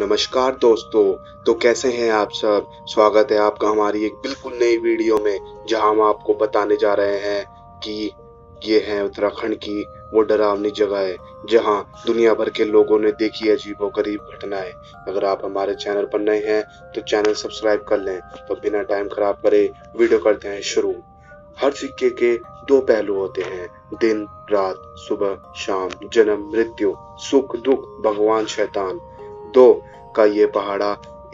नमस्कार दोस्तों, तो कैसे हैं आप सब। स्वागत है आपका हमारी एक बिल्कुल नई वीडियो में, जहां हम आपको बताने जा रहे हैं कि ये है उत्तराखंड की वो डरावनी जगह है जहां दुनिया भर के लोगों ने देखी अजीबोगरीब घटनाएं। अगर आप हमारे चैनल पर नए हैं तो चैनल सब्सक्राइब कर लें। तो बिना टाइम खराब करे वीडियो करते हैं शुरू। हर सिक्के के दो पहलू होते हैं, दिन रात, सुबह शाम, जन्म मृत्यु, सुख दुख, भगवान शैतान। दो का ये पहाड़ा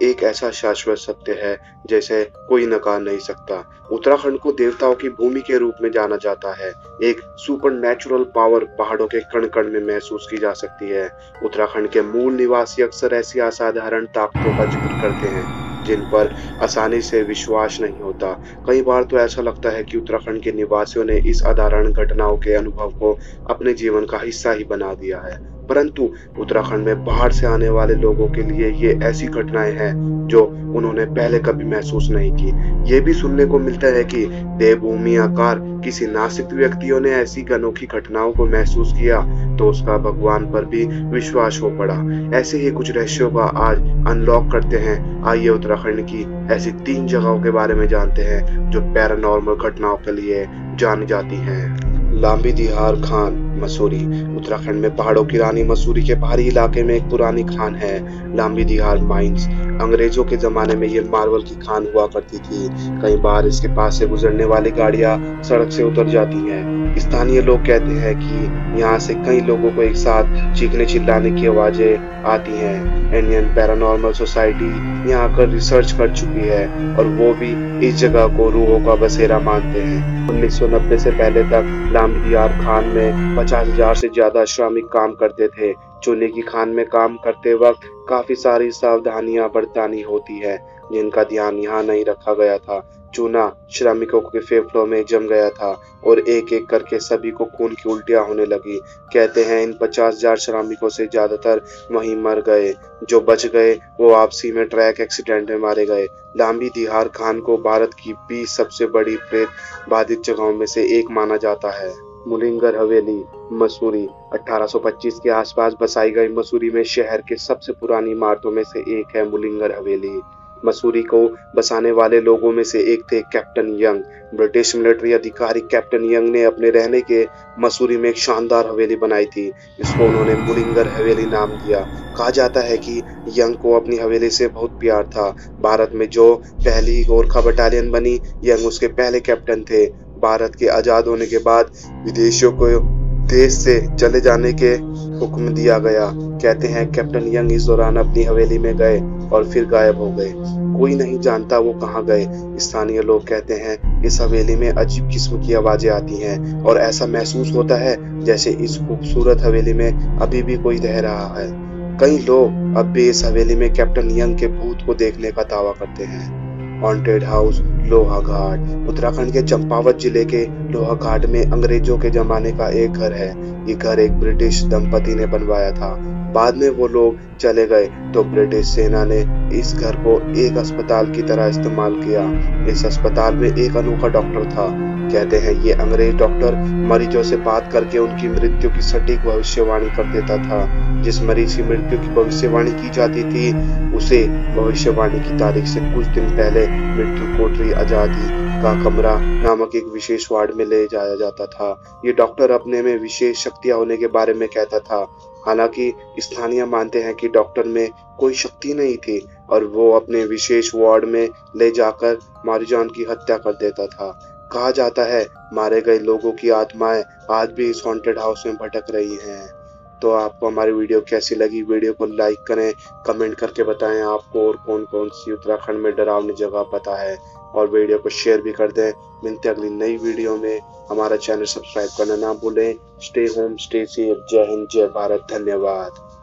एक ऐसा शाश्वत सत्य है जैसे कोई नकार नहीं सकता। उत्तराखंड को देवताओं की भूमि के रूप में जाना जाता है। एक सुपरनैचुरल पावर पहाड़ों के कण कण में महसूस की जा सकती है। उत्तराखंड के मूल निवासी अक्सर ऐसी असाधारण ताकतों का जिक्र करते हैं जिन पर आसानी से विश्वास नहीं होता। कई बार तो ऐसा लगता है कि उत्तराखंड के निवासियों ने इस असाधारण घटनाओं के अनुभव को अपने जीवन का हिस्सा ही बना दिया है। परंतु उत्तराखंड में बाहर से आने वाले लोगों के लिए ये ऐसी घटनाएं हैं जो उन्होंने पहले कभी महसूस नहीं की। ये भी सुनने को मिलता है कि देवभूमि आकार किसी नास्तिक व्यक्तियों ने ऐसी अनोखी घटनाओं को महसूस किया तो उसका भगवान पर भी विश्वास हो पड़ा। ऐसे ही कुछ रहस्यों का आज अनलॉक करते हैं। आइए उत्तराखंड की ऐसी तीन जगहों के बारे में जानते हैं जो पैरानॉर्मल घटनाओं के लिए जानी जाती हैं। लामबी जिहार खान, मसूरी। उत्तराखंड में पहाड़ों की रानी मसूरी के पहाड़ी इलाके में एक पुरानी खान है, लामबी जिहार माइंस। अंग्रेजों के जमाने में ये मार्बल की खान हुआ करती थी। कई बार इसके पास से गुजरने वाली गाड़ियां सड़क से उतर जाती हैं। स्थानीय लोग कहते हैं कि यहाँ से कई लोगों को एक साथ चीखने चिल्लाने की आवाजें आती हैं। इंडियन पैरानॉर्मल सोसाइटी यहाँ आकर रिसर्च कर चुकी है और वो भी इस जगह को रूहों का बसेरा मानते हैं। 1990 से पहले तक लामबी जिहार खान में 50,000 से ज्यादा श्रमिक काम करते थे। चूल्हे की खान में काम करते वक्त काफी सारी सावधानियां बरतनी होती है जिनका ध्यान यहाँ नहीं रखा गया था। चूना श्रमिकों के फेफड़ों में जम गया था और एक एक करके सभी को खून की उल्टियां होने लगी। कहते हैं इन 50,000 श्रमिकों से ज्यादातर वहीं मर गए। जो बच गए वो आपसी में ट्रैक एक्सीडेंट में मारे गए। लामबी जिहार खान को भारत की 20 सबसे बड़ी प्रेत बाधित जगहों में से एक माना जाता है। मुलिंगर हवेली, मसूरी। 1825 के आसपास बसाई गई मसूरी में शहर के सबसे पुरानी इमारतों में से एक है मुलिंगर हवेली। मसूरी को बसाने वाले लोगों में से एक थे कैप्टन यंग। ब्रिटिश मिलिट्री अधिकारी कैप्टन यंग ने अपने रहने के मसूरी में एक शानदार हवेली बनाई थी। इसको उन्होंने मुलिंगर हवेली नाम दिया। कहा जाता है कि यंग को अपनी हवेली से बहुत प्यार था। भारत में जो पहली गोरखा बटालियन बनी, यंग उसके पहले कैप्टन थे। भारत के आजाद होने के बाद विदेशियों को देश से चले जाने के हुक्म दिया गया। कहते हैं कैप्टन यंग इस दौरान अपनी हवेली में गए और फिर गायब हो गए। कोई नहीं जानता वो कहाँ गए। स्थानीय लोग कहते हैं इस हवेली में अजीब किस्म की आवाजें आती हैं और ऐसा महसूस होता है जैसे इस खूबसूरत हवेली में अभी भी कोई रह रहा है। कई लोग अब भी इस हवेली में कैप्टन यंग के भूत को देखने का दावा करते हैं। हॉन्टेड हाउस, लोहा घाट। उत्तराखंड के चंपावत जिले के लोहा घाट में अंग्रेजों के जमाने का एक घर है। ये घर एक ब्रिटिश दंपति ने बनवाया था। बाद में वो लोग चले गए तो ब्रिटिश सेना ने इस घर को एक अस्पताल की तरह इस्तेमाल किया। इस अस्पताल में एक अनोखा डॉक्टर था। कहते हैं ये अंग्रेज डॉक्टर मरीजों से बात करके उनकी मृत्यु की सटीक भविष्यवाणी कर देता था। जिस मरीज की मृत्यु की भविष्यवाणी की जाती थी उसे भविष्यवाणी की तारीख से कुछ दिन पहले मृत्यु कोठरी आजादी का कमरा नामक एक विशेष वार्ड में ले जाया जाता था। ये डॉक्टर अपने में विशेष शक्तियां होने के बारे में कहता था। हालांकि स्थानीय मानते हैं कि डॉक्टर में कोई शक्ति नहीं थी और वो अपने विशेष वार्ड में ले जाकर मारीजान की हत्या कर देता था। कहा जाता है मारे गए लोगों की आत्माएं आज भी इस हॉन्टेड हाउस में भटक रही हैं। तो आपको हमारी वीडियो कैसी लगी, वीडियो को लाइक करें, कमेंट करके बताएं आपको और कौन कौन सी उत्तराखंड में डरावनी जगह पता है, और वीडियो को शेयर भी कर दें। मिलते अगली नई वीडियो में। हमारा चैनल सब्सक्राइब करना ना भूलें। Stay home, stay safe. जय हिंद, जय भारत, धन्यवाद।